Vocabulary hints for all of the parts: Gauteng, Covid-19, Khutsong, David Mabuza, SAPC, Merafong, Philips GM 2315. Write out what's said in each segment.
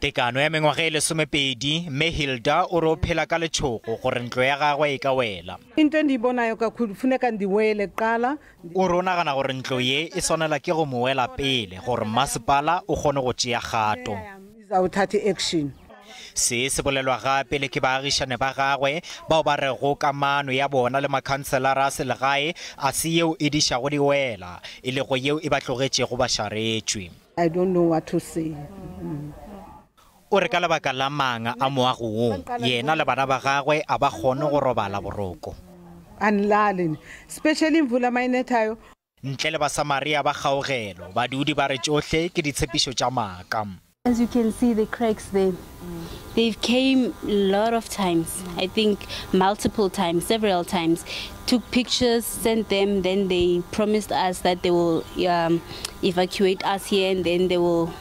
Tekano ya mengwaga e le 12 me Hilda o re o phela ka letshoko gore ntlo ya gagwe e ka wela. Into ndibonayo ka kufuneka ndiwele qala. O rona gana gore ntlo ye e sonela ke go moela pele gore masipala o gone go tšea gato. Izawuthatha action. Se se bolelwa gape le ke baagišane ba gagwe bao ba re go kamano ya bona le makanselara a selegae a se yeo e dišago di wela e le go yeo e ba tlogetšego ba šaretšwe. I don't know what to say. O re ka lebaka la manga a moago oo yena le bana ba gagwe a ba kgone go robala boroko ntle le basamaria ba kgaogelo badudi ba re tsohle ke ditshepišo tša maaka. As you can see, the cracks there, they've came a lot of times, I think multiple times, several times, took pictures, sent them, then they promised us that they will evacuate us here and then they will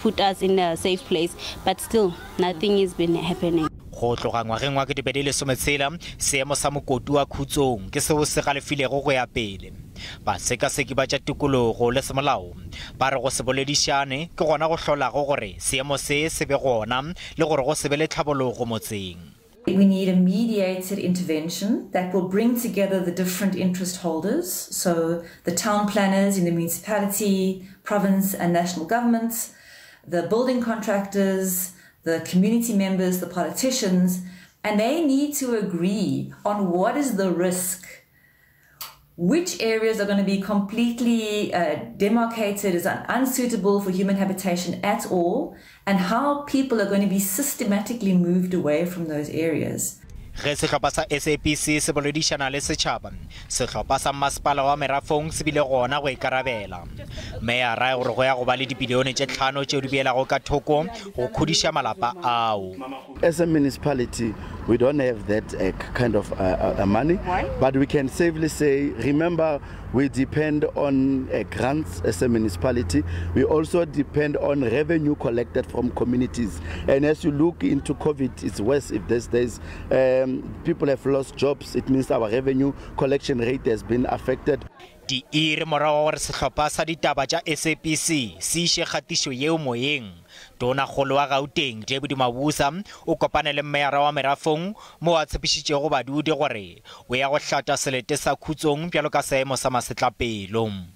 put us in a safe place, but still nothing has been happening. Go tloga ngwageng wa ke dipedile sometsela seemo sa mokotu wa khutsong ke seo se galefilego go ya pele ba sekaseki ba tša tikologo le semolao ba re go se boledišane ke gona go hlolago gore seemo se se be gona le gore go se be le tlhabologo motseng. We need a mediated intervention that will bring together the different interest holders, so the town planners in the municipality, province and national governments, the building contractors, the community members, the politicians, and they need to agree on what is the risk, which areas are going to be completely demarcated as unsuitable for human habitation at all, and how people are going to be systematically moved away from those areas. Re setlhopha sa SAPC se boledišana le setšhaba, setlhopha sa masepala wa Merafong se bile gona go ikarabela. Meyara e gore go ya go ba le dibilione tše 5 tšeo di beelago ka thoko go khudiša malapa ao. As a municipality, we don't have that kind of money, but we can safely say, remember, we depend on grants as a municipality. We also depend on revenue collected from communities. And as you look into COVID, it's worse if these days. People have lost jobs. It means our revenue collection rate has been affected. Di ire morago re setlhopha sa ditaba tša SAPC se iše kgatišo yeo moyeng. Tonakgolo wa Gauteng David Mabuza o kopane le Meyara wa Merafong mo a tshepišitšego badudi gore o ya go hlatša selete sa khutsong bjalo ka seemo sa masetlapelo.